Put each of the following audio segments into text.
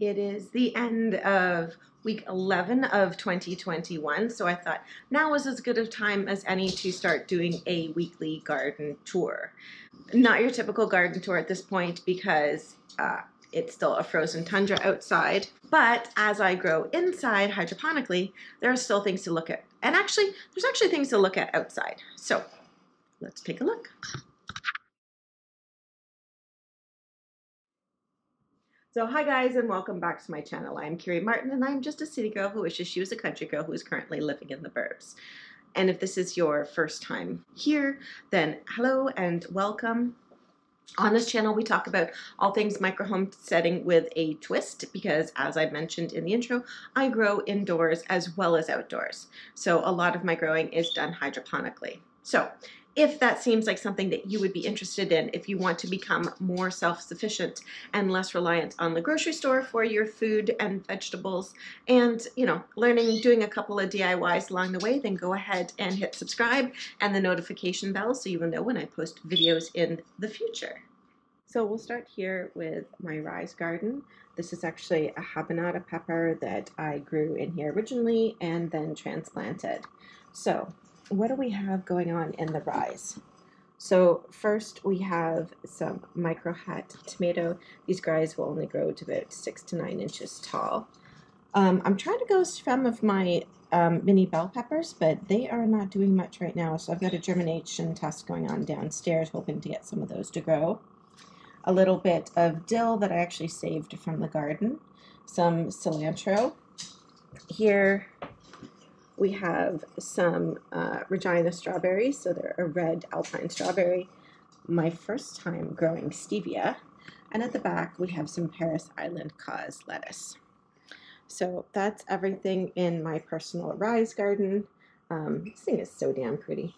It is the end of week 11 of 2021, so I thought now is as good a time as any to start doing a weekly garden tour. Not your typical garden tour at this point because it's still a frozen tundra outside, but as I grow inside hydroponically, there are still things to look at. And actually, there's actually things to look at outside. So let's take a look. So hi guys and welcome back to my channel. I'm Kiri Martin and I'm just a city girl who wishes she was a country girl who is currently living in the burbs. And if this is your first time here, then hello and welcome. On this channel we talk about all things micro-home setting with a twist because, as I mentioned in the intro, I grow indoors as well as outdoors. So a lot of my growing is done hydroponically. So if that seems like something that you would be interested in, if you want to become more self-sufficient and less reliant on the grocery store for your food and vegetables and, you know, learning, doing a couple of DIYs along the way, then go ahead and hit subscribe and the notification bell so you will know when I post videos in the future. So we'll start here with my Rise Garden. This is actually a habanada pepper that I grew in here originally and then transplanted. So what do we have going on in the Rise? So first we have some micro hat tomato. These guys will only grow to about 6 to 9 inches tall. I'm trying to go some of my mini bell peppers, but they are not doing much right now. So I've got a germination test going on downstairs, hoping to get some of those to grow. A little bit of dill that I actually saved from the garden. Some cilantro. Here we have some Regina strawberries, so they're a red alpine strawberry. My first time growing stevia. And at the back, we have some Paris Island cause lettuce. So that's everything in my personal Rise Garden. This thing is so damn pretty.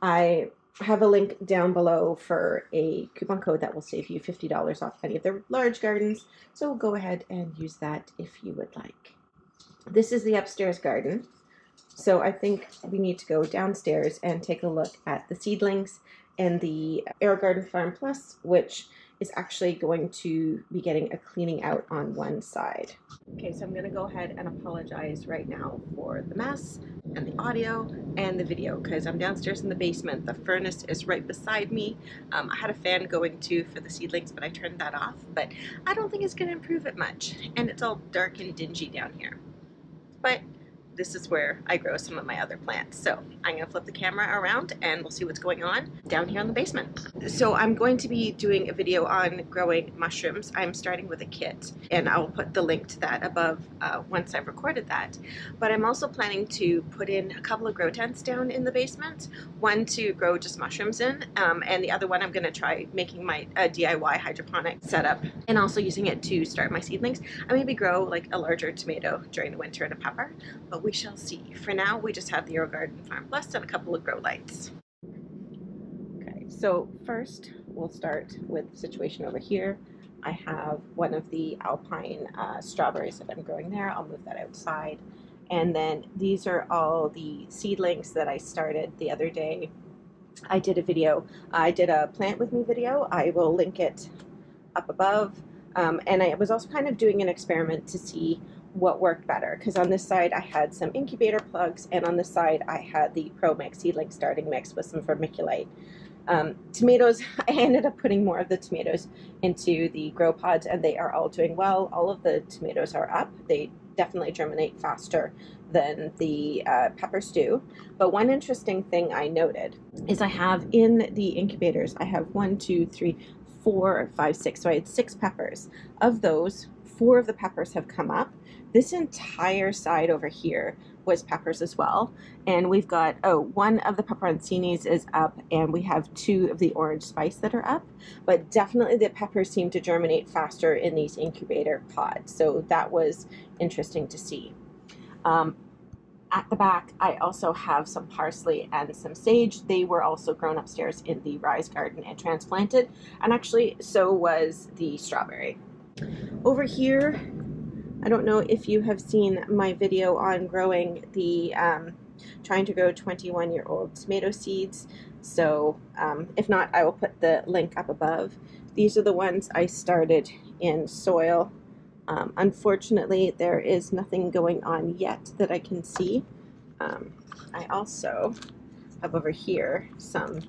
I have a link down below for a coupon code that will save you $50 off any of their large gardens. So go ahead and use that if you would like. This is the upstairs garden. So I think we need to go downstairs and take a look at the seedlings and the Aerogarden Farm Plus, which is actually going to be getting a cleaning out on one side. Okay, so I'm going to go ahead and apologize right now for the mess and the audio and the video because I'm downstairs in the basement. The furnace is right beside me. I had a fan going too for the seedlings, but I turned that off. But I don't think it's going to improve it much, and it's all dark and dingy down here. But this is where I grow some of my other plants. So I'm gonna flip the camera around and we'll see what's going on down here in the basement. So I'm going to be doing a video on growing mushrooms. I'm starting with a kit and I'll put the link to that above once I've recorded that. But I'm also planning to put in a couple of grow tents down in the basement, one to grow just mushrooms in and the other one I'm gonna try making my DIY hydroponic setup and also using it to start my seedlings. I maybe grow like a larger tomato during the winter and a pepper, but we shall see. For now, we just have the Aerogarden Farm Plus and a couple of grow lights. Okay, so first we'll start with the situation over here. I have one of the alpine strawberries that I'm growing there. I'll move that outside. And then these are all the seedlings that I started the other day. I did a video. I did a plant with me video. I will link it up above. And I was also kind of doing an experiment to see what worked better, because on this side I had some incubator plugs and on this side I had the Promix seedling starting mix with some vermiculite. Tomatoes, I ended up putting more of the tomatoes into the grow pods and they are all doing well. All of the tomatoes are up. They definitely germinate faster than the peppers do. But one interesting thing I noted is I have in the incubators, I have 1, 2, 3, 4, 5, 6. So I had 6 peppers. Of those, 4 of the peppers have come up. This entire side over here was peppers as well. And we've got, one of the pepperoncinis is up and we have 2 of the orange spice that are up, but definitely the peppers seem to germinate faster in these incubator pods. So that was interesting to see. At the back, I also have some parsley and some sage. They were also grown upstairs in the Rise Garden and transplanted. And actually, so was the strawberry. Over here, I don't know if you have seen my video on growing the, trying to grow 21-year-old tomato seeds. So if not, I will put the link up above. These are the ones I started in soil Unfortunately, there is nothing going on yet that I can see. I also have over here some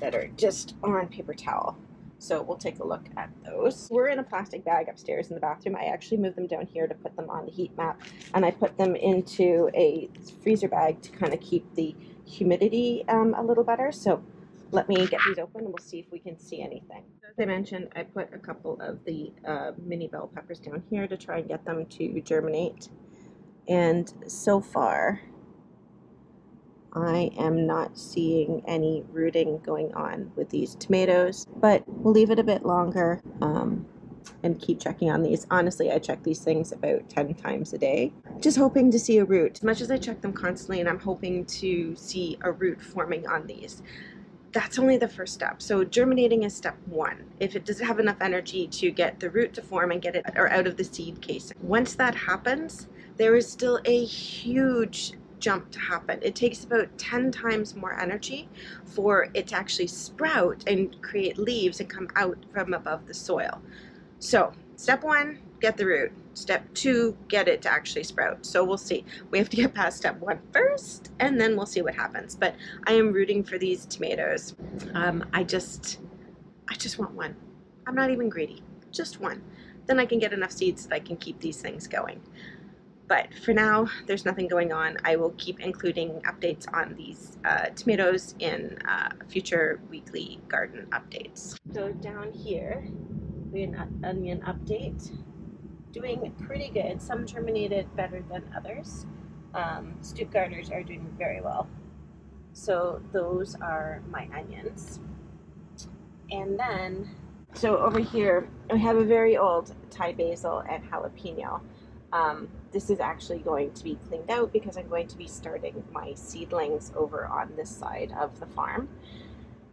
that are just on paper towel. So we'll take a look at those. We're in a plastic bag upstairs in the bathroom. I actually moved them down here to put them on the heat map, and I put them into a freezer bag to kind of keep the humidity a little better. So let me get these open and we'll see if we can see anything. As I mentioned, I put a couple of the mini bell peppers down here to try and get them to germinate. And so far, I am not seeing any rooting going on with these tomatoes, but we'll leave it a bit longer and keep checking on these. Honestly, I check these things about 10 times a day, just hoping to see a root. As much as I check them constantly and I'm hoping to see a root forming on these, that's only the first step. So germinating is step one. If it doesn't have enough energy to get the root to form and get it out of the seed casing. Once that happens, there is still a huge jump to happen. It takes about 10 times more energy for it to actually sprout and create leaves and come out from above the soil. So step one, get the root. Step two, get it to actually sprout. So we'll see. We have to get past step one first, and then we'll see what happens. But I am rooting for these tomatoes. I just want one. I'm not even greedy, just one. Then I can get enough seeds that I can keep these things going. But for now, there's nothing going on. I will keep including updates on these tomatoes in future weekly garden updates. So down here, we have an onion update. Doing pretty good. Some germinated better than others. Stoop gardeners are doing very well. So those are my onions. And then, so over here, we have a very old Thai basil and jalapeno. This is actually going to be cleaned out because I'm going to be starting my seedlings over on this side of the farm.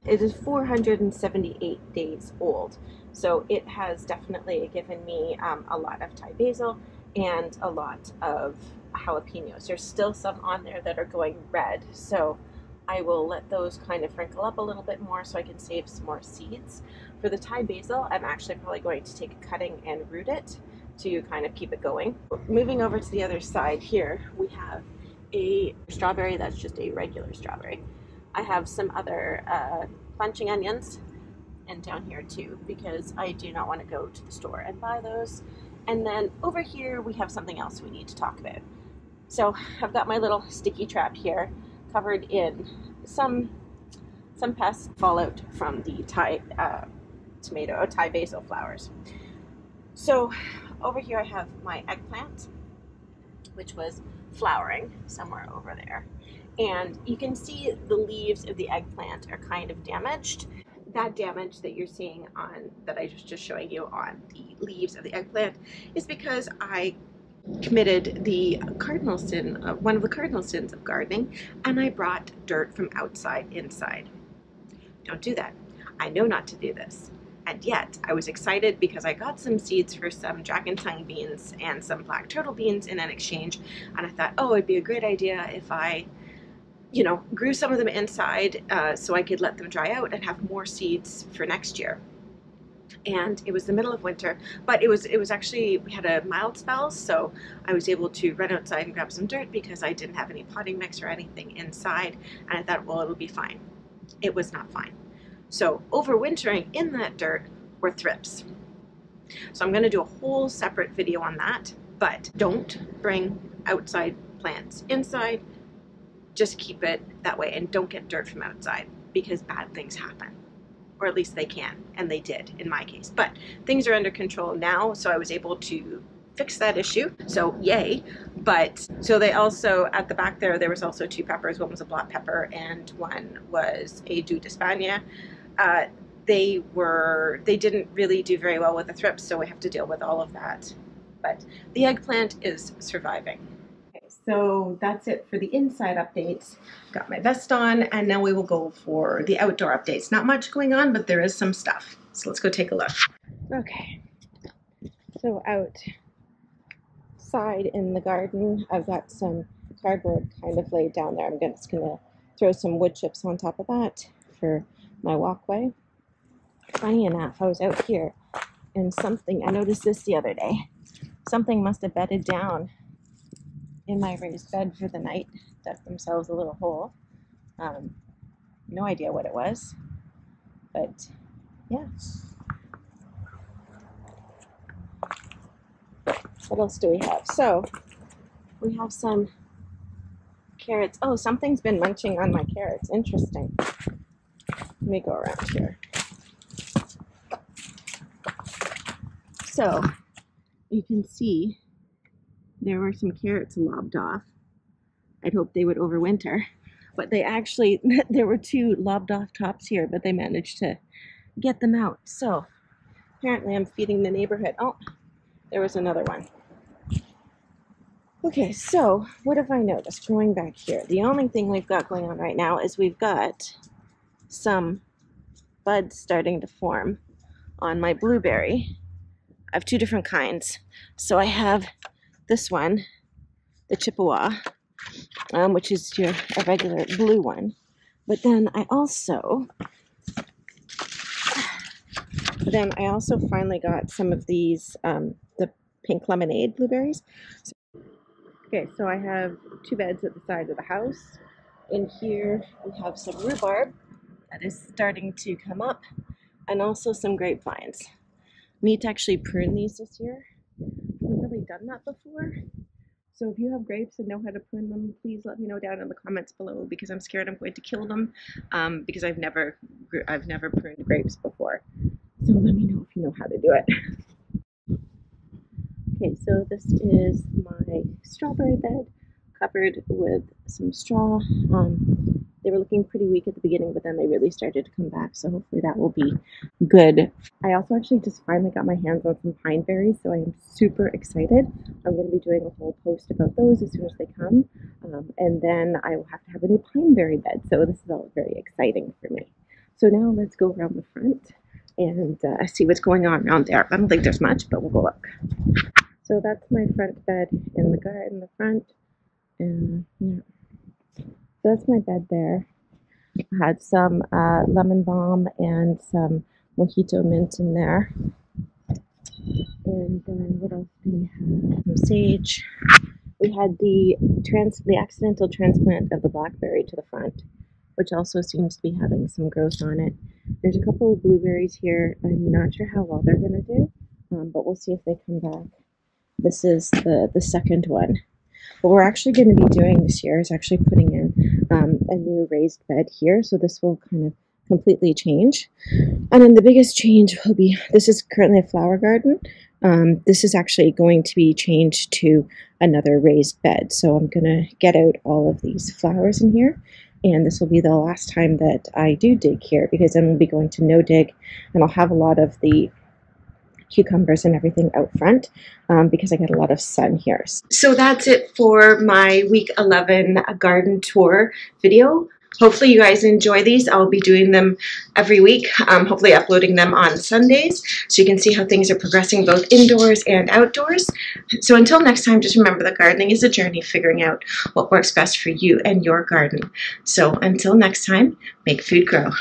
It is 478 days old, so it has definitely given me a lot of Thai basil and a lot of jalapenos. There's still some on there that are going red, so I will let those kind of wrinkle up a little bit more so I can save some more seeds. For the Thai basil, I'm actually probably going to take a cutting and root it to kind of keep it going. Moving over to the other side here, we have a strawberry that's just a regular strawberry. I have some other bunching onions, and down here too, because I do not want to go to the store and buy those. And then over here we have something else we need to talk about. So I've got my little sticky trap here covered in some pest fallout from the Thai Thai basil flowers. So over here I have my eggplant, which was flowering somewhere over there. And you can see the leaves of the eggplant are kind of damaged. That damage that you're seeing on, that I was just showing you on the leaves of the eggplant, is because I committed the cardinal sin, one of the cardinal sins of gardening, and I brought dirt from outside inside. Don't do that. I know not to do this. And yet, I was excited because I got some seeds for some dragon tongue beans and some black turtle beans in an exchange, and I thought, oh, it'd be a great idea if I, you know, grew some of them inside so I could let them dry out and have more seeds for next year. And it was the middle of winter, but it was actually, we had a mild spell, so I was able to run outside and grab some dirt because I didn't have any potting mix or anything inside, and I thought, well, it'll be fine. It was not fine. So overwintering in that dirt were thrips. So I'm going to do a whole separate video on that, but don't bring outside plants inside. Just keep it that way and don't get dirt from outside, because bad things happen, or at least they can, and they did in my case. But things are under control now, so I was able to fix that issue, so yay. But so they also, at the back there, there was also two peppers. One was a black pepper and one was a du d'Espagna. They didn't really do very well with the thrips, so we have to deal with all of that. But the eggplant is surviving. So that's it for the inside updates. Got my vest on, and now we will go for the outdoor updates. Not much going on, but there is some stuff. So let's go take a look. Okay, so outside in the garden, I've got some cardboard kind of laid down there. I'm just gonna throw some wood chips on top of that for my walkway. Funny enough, I was out here and something, I noticed this the other day. Something must have bedded down in my raised bed for the night, dug themselves a little hole. No idea what it was, but yeah. What else do we have? So we have some carrots. Oh, something's been munching on my carrots. Interesting. Let me go around here. So you can see there were some carrots lobbed off. I'd hoped they would overwinter, but they actually, there were two lobbed off tops here, but they managed to get them out. So apparently I'm feeding the neighborhood. Oh, there was another one. Okay, so what have I noticed going back here? The only thing we've got going on right now is we've got some buds starting to form on my blueberry. I have two different kinds. So I have this one, the Chippewa, which is a regular blue one. But then I also, finally got some of these, the pink lemonade blueberries. So, okay, so I have two beds at the side of the house. In here, we have some rhubarb that is starting to come up, and also some grapevines. Need to actually prune these this year. I haven't really done that before. So if you have grapes and know how to prune them, please let me know down in the comments below, because I'm scared I'm going to kill them because I've never pruned grapes before. So let me know if you know how to do it. Okay, so this is my strawberry bed covered with some straw. They were looking pretty weak at the beginning, but then they really started to come back, so hopefully that will be good. I also actually just finally got my hands on some pine berries, so I am super excited. I'm going to be doing a whole post about those as soon as they come, and then I will have to have a new pine berry bed, so this is all very exciting for me. So now let's go around the front and see what's going on around there. I don't think there's much, but we'll go look. So that's my front bed in the garden, the front, and yeah. So that's my bed there. I had some lemon balm and some mojito mint in there. And then what else do we have? Some sage. We had the accidental transplant of the blackberry to the front, which also seems to be having some growth on it. There's a couple of blueberries here. I'm not sure how well they're going to do, but we'll see if they come back. This is the second one. What we're actually going to be doing this year is actually putting in a new raised bed here, so this will kind of completely change. And then the biggest change will be, this is currently a flower garden. This is actually going to be changed to another raised bed. So I'm going to get out all of these flowers in here, and this will be the last time that I do dig here, because then we'll be going to no dig, and I'll have a lot of the cucumbers and everything out front because I get a lot of sun here. So that's it for my week 11 garden tour video. Hopefully you guys enjoy these. I'll be doing them every week, hopefully uploading them on Sundays, so you can see how things are progressing both indoors and outdoors. So until next time, just remember that gardening is a journey, figuring out what works best for you and your garden. So until next time, make food grow.